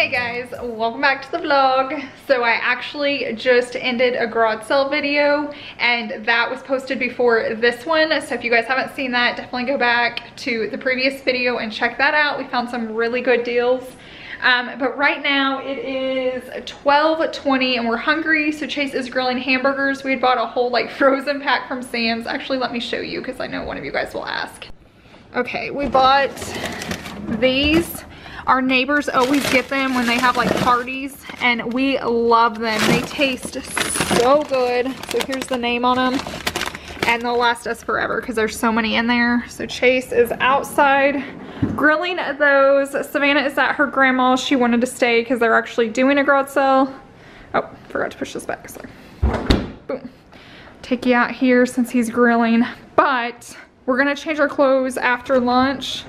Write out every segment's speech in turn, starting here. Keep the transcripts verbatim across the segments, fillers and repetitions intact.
Hey guys, welcome back to the vlog. So I actually just ended a garage sale video and that was posted before this one. So if you guys haven't seen that, definitely go back to the previous video and check that out. We found some really good deals. Um, but right now it is twelve twenty and we're hungry. So Chase is grilling hamburgers. We had bought a whole like frozen pack from Sam's. Actually, let me show you because I know one of you guys will ask. Okay, we bought these. Our neighbors always get them when they have like parties and we love them. They taste so good. So here's the name on them and they'll last us forever because there's so many in there. So Chase is outside grilling those. Savannah is at her grandma's. She wanted to stay because they're actually doing a garage sale. Oh, forgot to push this back. Sorry. Boom. Take you out here since he's grilling. But we're gonna change our clothes after lunch.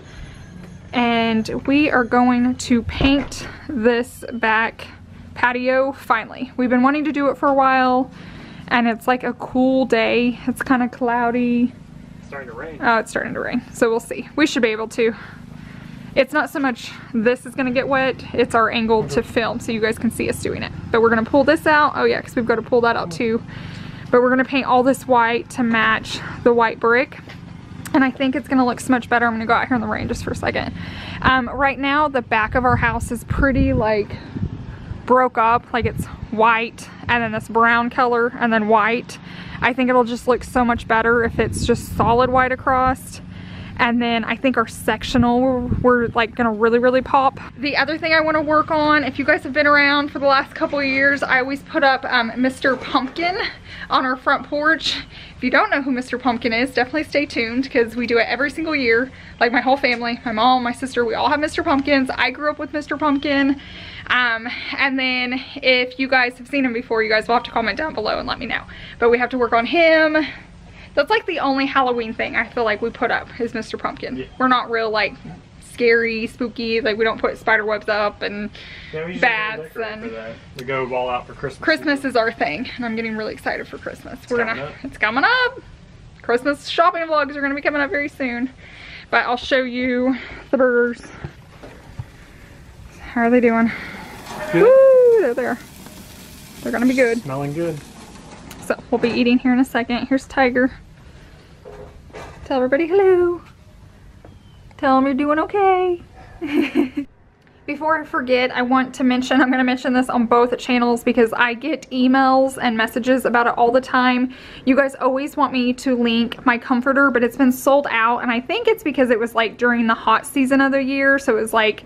And we are going to paint this back patio finally. We've been wanting to do it for a while and it's like a cool day. It's kind of cloudy. It's starting to rain. Oh, it's starting to rain. So we'll see. We should be able to. It's not so much this is going to get wet. It's our angle to film so you guys can see us doing it. But we're going to pull this out. Oh yeah, because we've got to pull that out too. But we're going to paint all this white to match the white brick. And I think it's gonna look so much better. I'm gonna go out here in the rain just for a second. Um, right now, the back of our house is pretty like broke up. Like it's white and then this brown color and then white. I think it'll just look so much better if it's just solid white across. And then I think our sectional, we're, we're like gonna really, really pop. The other thing I wanna work on, if you guys have been around for the last couple of years, I always put up um, Mister Pumpkin on our front porch. If you don't know who Mister Pumpkin is, definitely stay tuned because we do it every single year. Like my whole family, my mom, my sister, we all have Mister Pumpkins. I grew up with Mister Pumpkin. Um, and then if you guys have seen him before, you guys will have to comment down below and let me know. But we have to work on him. That's like the only Halloween thing I feel like we put up is Mister Pumpkin. Yeah. We're not real like scary, spooky, like we don't put spider webs up and yeah, bats and we go all out for Christmas. Christmas is our thing and I'm getting really excited for Christmas. It's We're gonna up. It's coming up. Christmas shopping vlogs are gonna be coming up very soon. But I'll show you the burgers. How are they doing? Good. Woo, there they are. They're gonna be good. Smelling good. So we'll be eating here in a second. Here's Tiger. Tell everybody hello. Tell them you're doing okay. Before I forget, I want to mention, I'm going to mention this on both channels because I get emails and messages about it all the time. You guys always want me to link my comforter, but it's been sold out. And I think it's because it was like during the hot season of the year. So it was like,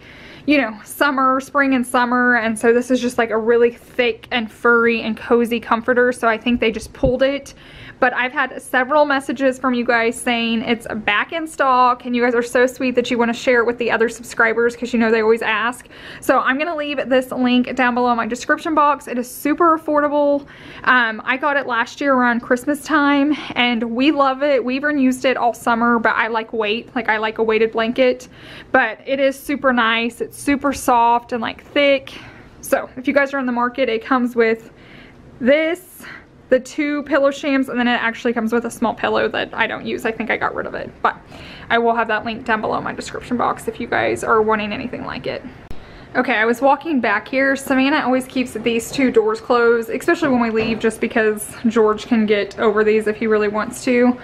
you know, summer, spring and summer. And so this is just like a really thick and furry and cozy comforter. So I think they just pulled it. But I've had several messages from you guys saying it's back in stock and you guys are so sweet that you want to share it with the other subscribers because you know they always ask. So I'm going to leave this link down below in my description box. It is super affordable. Um, I got it last year around Christmas time and we love it. We even used it all summer, but I like weight. Like I like a weighted blanket, but it is super nice. It's super soft and like thick. So if you guys are in the market, it comes with this, the two pillow shams, and then it actually comes with a small pillow that I don't use. I think I got rid of it, but I will have that link down below in my description box if you guys are wanting anything like it. Okay, I was walking back here. Savannah always keeps these two doors closed, especially when we leave, just because George can get over these if he really wants to.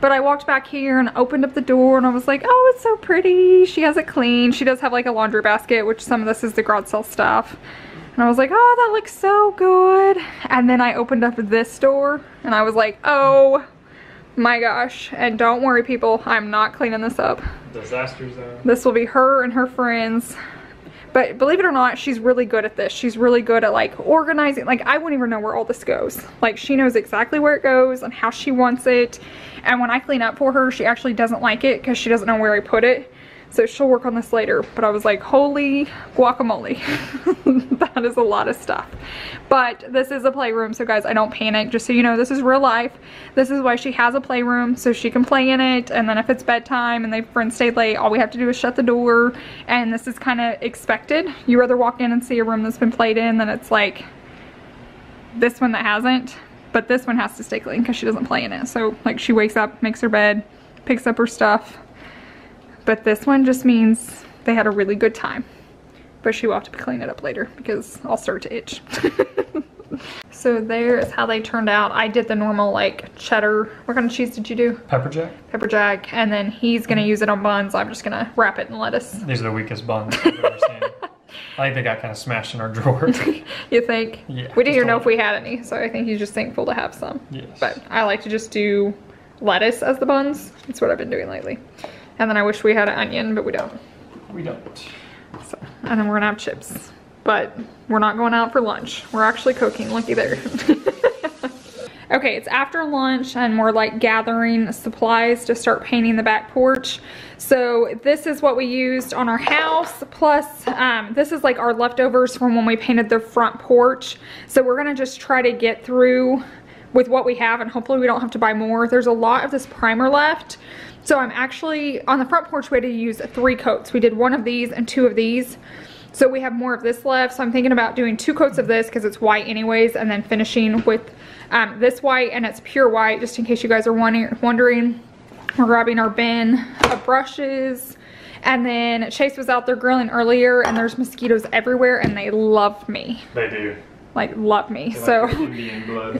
But I walked back here and opened up the door and I was like, oh, it's so pretty. She has it clean. She does have like a laundry basket, which some of this is the garage sale stuff. And I was like, oh, that looks so good. And then I opened up this door and I was like, oh my gosh. And don't worry people, I'm not cleaning this up. Disasters though. This will be her and her friends. But believe it or not, she's really good at this. She's really good at like organizing. Like I wouldn't even know where all this goes. Like she knows exactly where it goes and how she wants it. And when I clean up for her, she actually doesn't like it because she doesn't know where I put it. So she'll work on this later, but I was like, holy guacamole. That is a lot of stuff. But this is a playroom, so guys, I don't panic. Just so you know, this is real life. This is why she has a playroom, so she can play in it. And then if it's bedtime and they friends stay late, all we have to do is shut the door. And this is kind of expected. You rather walk in and see a room that's been played in than it's like this one that hasn't. But this one has to stay clean because she doesn't play in it. So like she wakes up, makes her bed, picks up her stuff. But this one just means they had a really good time. but she will have to clean it up later because I'll start to itch. So there is how they turned out. I did the normal like cheddar. What kind of cheese did you do? Pepper jack. Pepper jack, and then he's gonna use it on buns. I'm just gonna wrap it in lettuce. These are the weakest buns I've ever seen. I think they got kind of smashed in our drawer. You think? Yeah. We didn't even know if we had any, so I think he's just thankful to have some. Yes. But I like to just do lettuce as the buns. That's what I've been doing lately. And then I wish we had an onion, but we don't. We don't. So, and then we're gonna have chips. But we're not going out for lunch. We're actually cooking, looky there. Okay, it's after lunch and we're like gathering supplies to start painting the back porch. So this is what we used on our house. Plus, um, this is like our leftovers from when we painted the front porch. So we're gonna just try to get through with what we have and hopefully we don't have to buy more. There's a lot of this primer left. So I'm actually, on the front porch we had to use three coats. We did one of these and two of these. So we have more of this left. So I'm thinking about doing two coats of this because it's white anyways, and then finishing with um, this white, and it's pure white, just in case you guys are wondering. We're grabbing our bin of brushes. And then Chase was out there grilling earlier and there's mosquitoes everywhere and they love me. They do. Like love me. Like so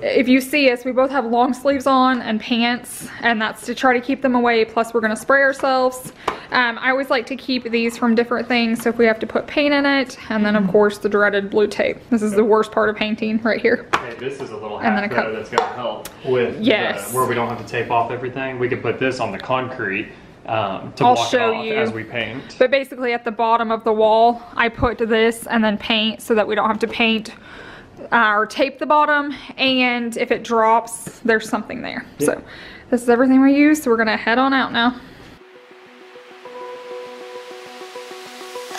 if you see us, we both have long sleeves on and pants, and that's to try to keep them away. Plus we're gonna spray ourselves. Um, I always like to keep these from different things. So if we have to put paint in it, and then of course the dreaded blue tape. This is the worst part of painting right here. Okay, this is a little half coat that's gonna help with yes. the, where we don't have to tape off everything. We can put this on the concrete. Um, to I'll block show it off you as we paint. But basically at the bottom of the wall, I put this and then paint so that we don't have to paint Uh, or tape the bottom, and if it drops there's something there. Yep. So this is everything we use, so we're gonna head on out now.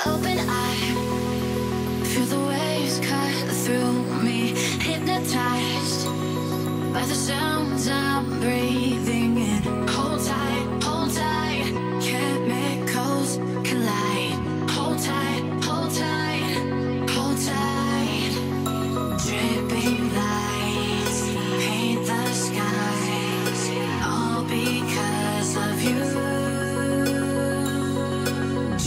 Open eye, feel the waves cut through me, hypnotized by the sounds I'm breathing in. Hold tight, hold tight, chemicals collide. Hold tight, hold tight, hold tight. Dripping lights paint the skies, all because of you.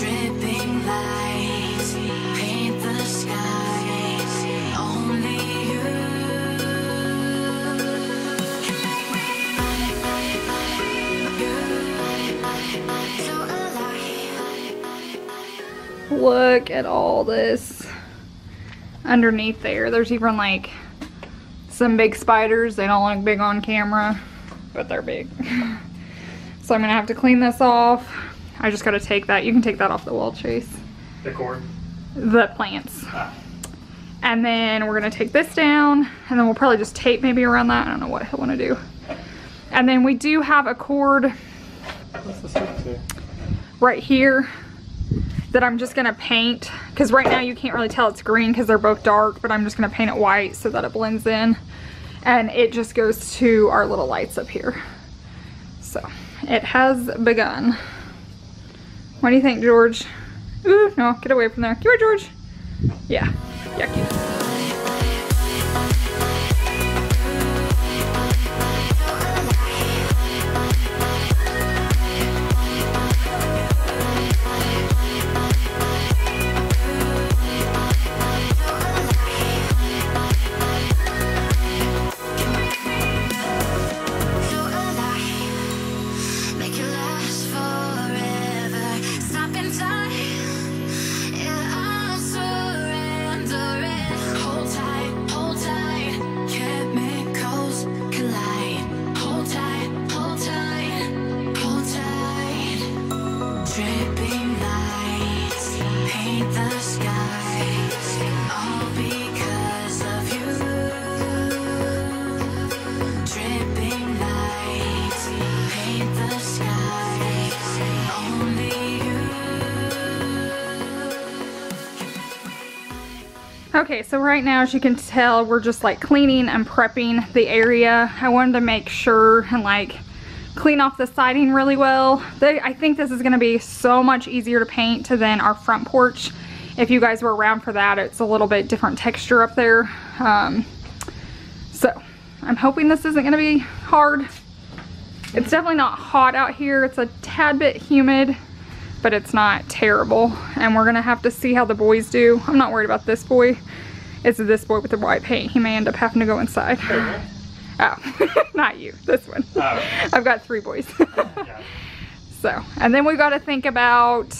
Dripping lights paint the skies, only you can make me you. Look at all this. Underneath there, there's even like some big spiders. They don't look big on camera, but they're big. So I'm gonna have to clean this off. I just gotta take that. You can take that off the wall, Chase. The cord? The plants. Ah. And then we're gonna take this down, and then we'll probably just tape maybe around that. I don't know what I wanna do. And then we do have a cord right here that I'm just gonna paint, because right now you can't really tell it's green because they're both dark, but I'm just gonna paint it white so that it blends in, and it just goes to our little lights up here. So it has begun. What do you think, George? Ooh, no, get away from there. Come here, George. Yeah, yucky. Okay, so right now, as you can tell, we're just like cleaning and prepping the area. I wanted to make sure and like clean off the siding really well. They, I think this is gonna be so much easier to paint to than our front porch. If you guys were around for that, it's a little bit different texture up there. Um, so I'm hoping this isn't gonna be hard. It's definitely not hot out here. It's a tad bit humid. but it's not terrible. And we're gonna have to see how the boys do. I'm not worried about this boy. It's this boy with the white paint. He may end up having to go inside. Hey, oh, not you, this one. Oh. I've got three boys. Yeah. So, and then we've got to think about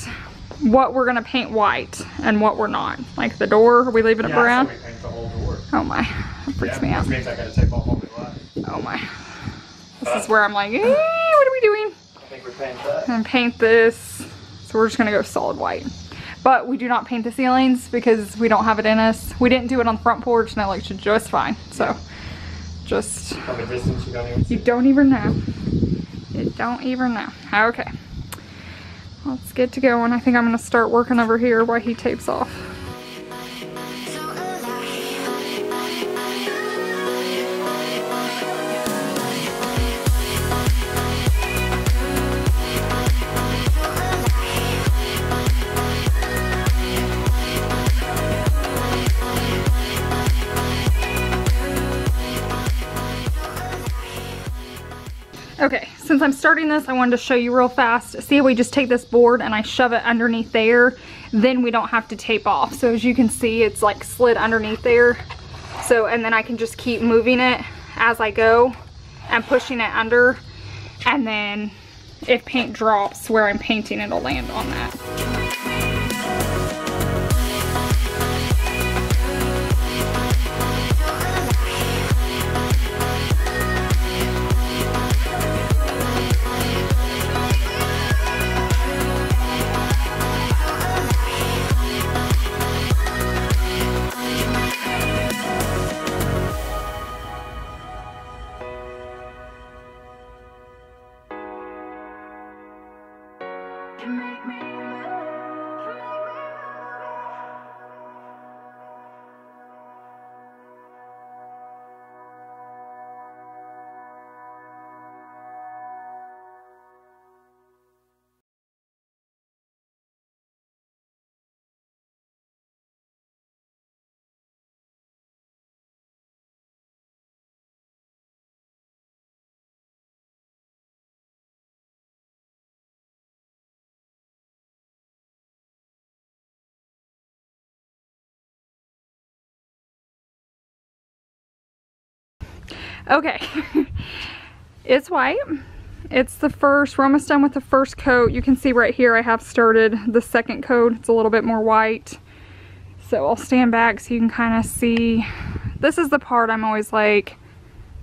what we're gonna paint white and what we're not. Like the door, are we leaving it yeah, brown? So we paint the whole door. Oh my, that freaks yeah, me out. Which means I gotta take off all the glass. Oh my. This uh, is where I'm like, eh, what are we doing? I think we paint that. And paint this. So we're just gonna go solid white. But we do not paint the ceilings because we don't have it in us. We didn't do it on the front porch and that looked just fine. So yeah. just, from a distance, you don't even see. You don't even know. You don't even know. Okay. Let's get to going. I think I'm gonna start working over here while he tapes off. Okay, since I'm starting this, I wanted to show you real fast. See, we just take this board and I shove it underneath there. Then we don't have to tape off. So as you can see, it's like slid underneath there. So, and then I can just keep moving it as I go and pushing it under. And then if paint drops where I'm painting, it'll land on that. Okay, it's white. It's the first, we're almost done with the first coat. You can see right here I have started the second coat. It's a little bit more white. So I'll stand back so you can kind of see. This is the part I'm always like,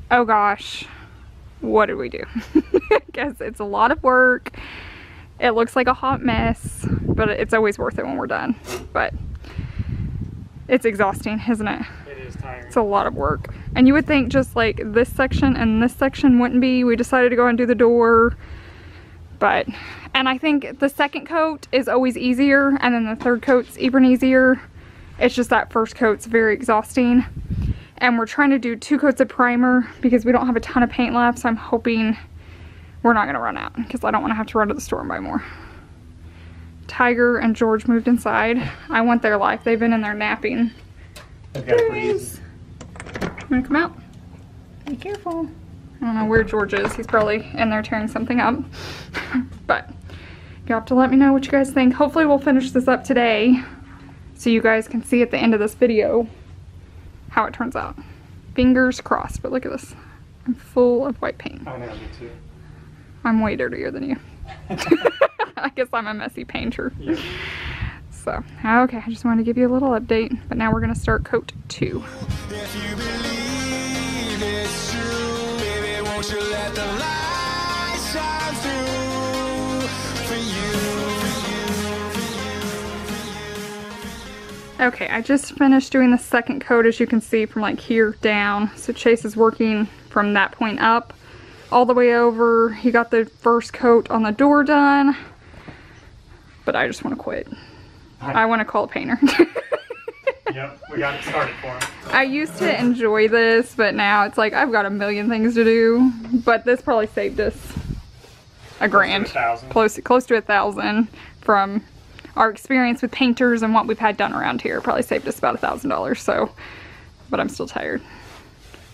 oh gosh, what did we do? Because it's a lot of work. It looks like a hot mess, but it's always worth it when we're done. But it's exhausting, isn't it? It's a lot of work. And you would think just like this section and this section wouldn't be. We decided to go and do the door. But, and I think the second coat is always easier. And then the third coat's even easier. It's just that first coat's very exhausting. And we're trying to do two coats of primer because we don't have a ton of paint left. So I'm hoping we're not going to run out because I don't want to have to run to the store and buy more. Tiger and George moved inside. I want their life. They've been in there napping. Please. I'm gonna come out. Be careful. I don't know where George is. He's probably in there tearing something up. But you have to let me know what you guys think. Hopefully we'll finish this up today so you guys can see at the end of this video how it turns out. Fingers crossed, but look at this. I'm full of white paint. I know, me too. I'm way dirtier than you. I guess I'm a messy painter. Yeah. So, okay, I just wanted to give you a little update, but now we're going to start coat two. If you believe it's true, baby, won't you let the light shine through for you? Okay, I just finished doing the second coat, as you can see, from like here down. So Chase is working from that point up all the way over. He got the first coat on the door done, but I just want to quit. I want to call a painter. Yep, we got it started for him. So. I used to enjoy this, but now it's like I've got a million things to do. But this probably saved us a grand, close close to a thousand from our experience with painters and what we've had done around here. Probably saved us about a thousand dollars. So, but I'm still tired,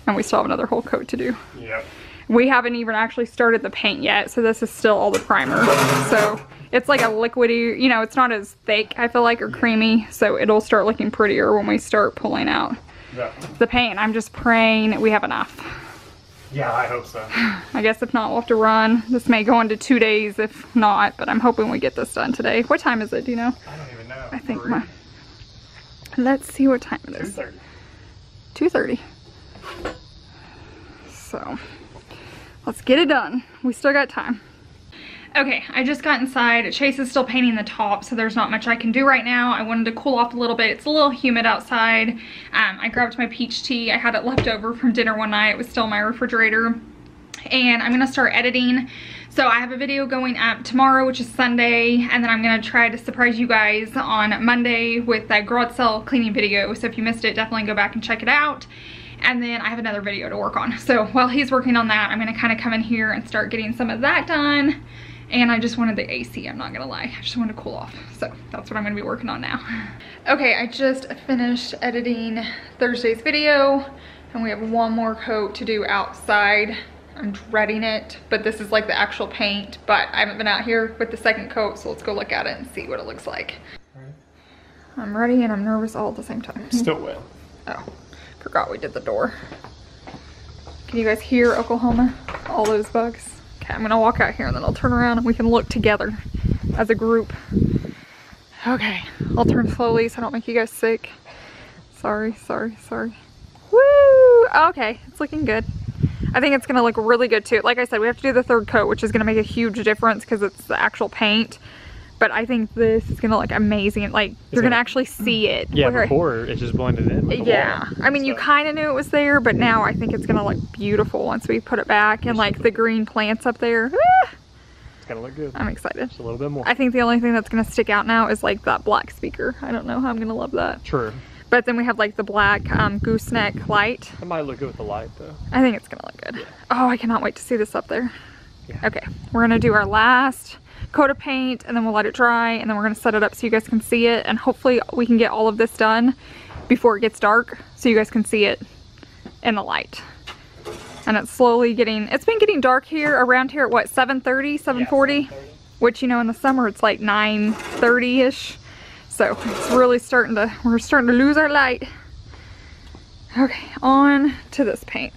and we still have another whole coat to do. Yep. we haven't even actually started the paint yet, so this is still all the primer. So it's like a liquidy, you know, it's not as thick, I feel like, or creamy, so it'll start looking prettier when we start pulling out yeah. the paint. I'm just praying we have enough. Yeah, I hope so. I guess if not, we'll have to run. This may go into two days if not, but I'm hoping we get this done today. What time is it, do you know? I don't even know. I think Three. my... Let's see what time it is. two thirty. two thirty. So, let's get it done. We still got time. Okay, I just got inside. Chase is still painting the top, so there's not much I can do right now. I wanted to cool off a little bit. It's a little humid outside. Um, I grabbed my peach tea. I had it left over from dinner one night. It was still in my refrigerator. And I'm gonna start editing. So I have a video going up tomorrow, which is Sunday, and then I'm gonna try to surprise you guys on Monday with that garage sale cleaning video. So if you missed it, definitely go back and check it out. And then I have another video to work on. So while he's working on that, I'm gonna kind of come in here and start getting some of that done. And I just wanted the A C, I'm not gonna lie. I just wanted to cool off. So that's what I'm gonna be working on now. Okay, I just finished editing Thursday's video, and we have one more coat to do outside. I'm dreading it, but this is like the actual paint, but I haven't been out here with the second coat, so let's go look at it and see what it looks like. All right. I'm ready and I'm nervous all at the same time. Still wet. Oh, forgot we did the door. Can you guys hear Oklahoma? All those bugs. Okay, I'm gonna walk out here and then I'll turn around and we can look together as a group. Okay, I'll turn slowly so I don't make you guys sick. Sorry, sorry, sorry. Woo! Okay, it's looking good. I think it's gonna look really good too. Like I said, we have to do the third coat, which is gonna make a huge difference because it's the actual paint. But I think this is gonna look amazing. Like, it's you're gonna, gonna actually see it. Yeah, Where, before it just blended in. With yeah, I mean, you kind of knew it was there, but now I think it's gonna look beautiful once we put it back and like the green plants up there. Ah! It's gonna look good. I'm excited. Just a little bit more. I think the only thing that's gonna stick out now is like that black speaker. I don't know how I'm gonna love that. True. But then we have like the black um, gooseneck light. It might look good with the light though. I think it's gonna look good. Yeah. Oh, I cannot wait to see this up there. Yeah. Okay, we're gonna do our last coat of paint and then we'll let it dry and then we're gonna set it up so you guys can see it, and hopefully we can get all of this done before it gets dark so you guys can see it in the light. And it's slowly getting, it's been getting dark here around here at what, seven thirty, seven forty? Yeah, which, you know, in the summer it's like nine thirty-ish. So it's really starting to, we're starting to lose our light. Okay, on to this paint.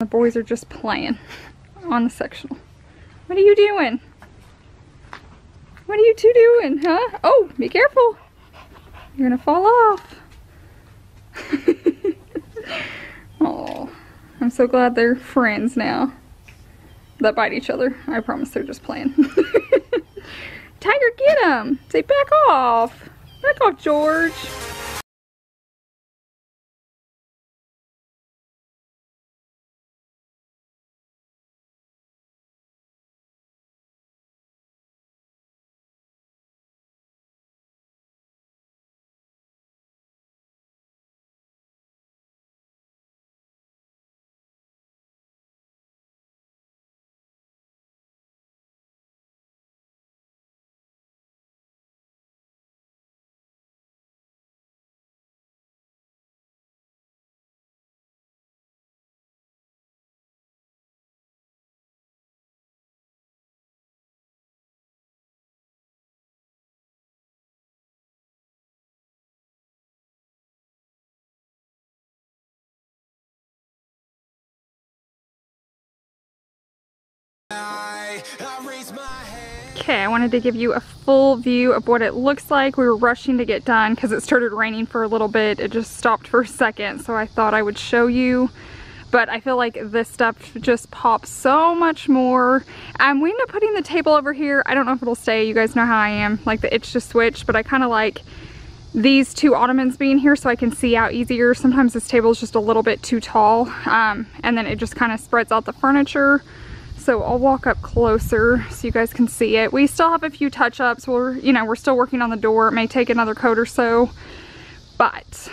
The boys are just playing on the sectional. What are you doing? What are you two doing, huh? Oh, be careful. You're gonna fall off. Oh, I'm so glad they're friends now that bite each other. I promise they're just playing. Tiger, get him. Say back off. Back off, George. Okay, I wanted to give you a full view of what it looks like. We were rushing to get done because it started raining for a little bit. It just stopped for a second, so I thought I would show you. But I feel like this stuff just pops so much more. Um, we ended up putting the table over here. I don't know if it'll stay. You guys know how I am, like the itch to switch, but I kind of like these two ottomans being here so I can see out easier. Sometimes this table is just a little bit too tall, um, and then it just kind of spreads out the furniture. So I'll walk up closer so you guys can see it. We still have a few touch-ups. We're, you know, we're still working on the door. It may take another coat or so, but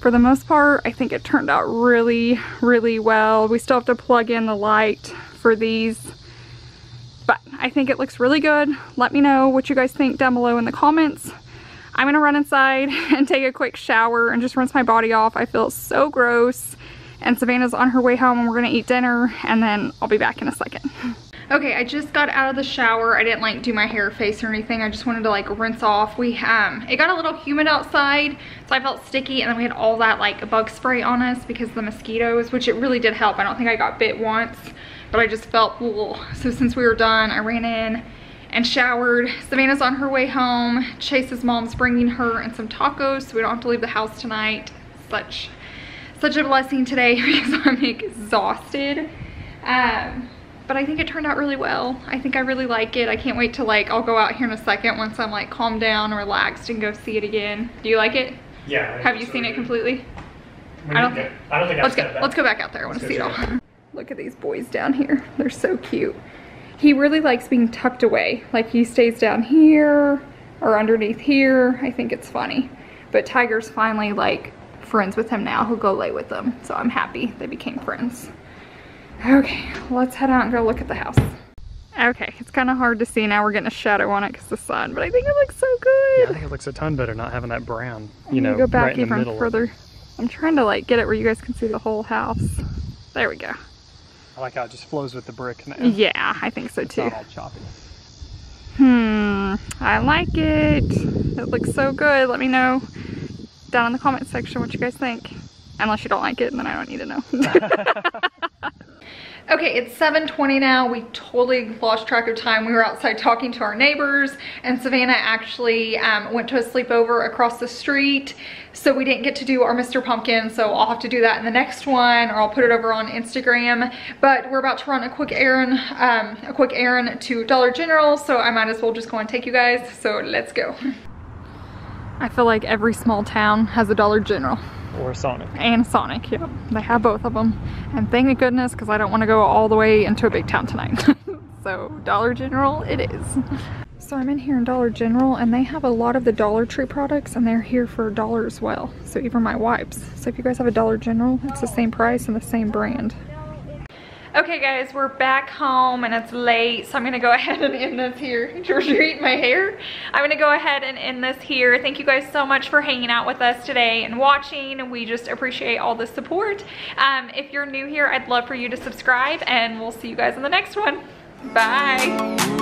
for the most part, I think it turned out really, really well. We still have to plug in the light for these, but I think it looks really good. Let me know what you guys think down below in the comments. I'm gonna run inside and take a quick shower and just rinse my body off. I feel so gross. And Savannah's on her way home and we're gonna eat dinner and then I'll be back in a second. Okay, I just got out of the shower. I didn't like do my hair, face, or anything. I just wanted to like rinse off. We, um, it got a little humid outside, so I felt sticky, and then we had all that like bug spray on us because of the mosquitoes, which it really did help. I don't think I got bit once, but I just felt, ugh. So since we were done, I ran in and showered. Savannah's on her way home. Chase's mom's bringing her and some tacos, so we don't have to leave the house tonight. Such, such a blessing today because I'm exhausted. Um, But I think it turned out really well. I think I really like it. I can't wait to like, I'll go out here in a second once I'm like calmed down, relaxed, and go see it again. Do you like it? Yeah. Have you seen it completely? I don't think, I don't think I've seen it. Let's go back out there. I want to see it all. Look at these boys down here. They're so cute. He really likes being tucked away. Like he stays down here or underneath here. I think it's funny. But Tiger's finally like friends with him now. He'll go lay with them. So I'm happy they became friends. Okay, let's head out and go look at the house. Okay, it's kind of hard to see now. We're getting a shadow on it because of the sun, but I think it looks so good. Yeah, I think it looks a ton better not having that brown, you know, go back right even in the middle further. I'm trying to like get it where you guys can see the whole house. There we go. I like how it just flows with the brick now. Yeah, I think so too. It's not all choppy. Hmm, I like it. It looks so good. Let me know down in the comment section what you guys think. Unless you don't like it, and then I don't need to know. Okay, it's seven twenty now. We totally lost track of time. We were outside talking to our neighbors, and Savannah actually um, went to a sleepover across the street, so we didn't get to do our Mister Pumpkin, so I'll have to do that in the next one, or I'll put it over on Instagram. But we're about to run a quick errand, um, a quick errand to Dollar General, so I might as well just go and take you guys, so let's go. I feel like every small town has a Dollar General. Or Sonic. And Sonic, yeah. They have both of them. And thank goodness, because I don't want to go all the way into a big town tonight. So, Dollar General it is. So I'm in here in Dollar General, and they have a lot of the Dollar Tree products, and they're here for a dollar as well. So even my wipes. So if you guys have a Dollar General, it's the same price and the same brand. Okay guys, we're back home and it's late, so I'm gonna go ahead and end this here. George, you're eating my hair. I'm gonna go ahead and end this here. Thank you guys so much for hanging out with us today and watching. We just appreciate all the support. Um, if you're new here, I'd love for you to subscribe, and we'll see you guys in the next one. Bye.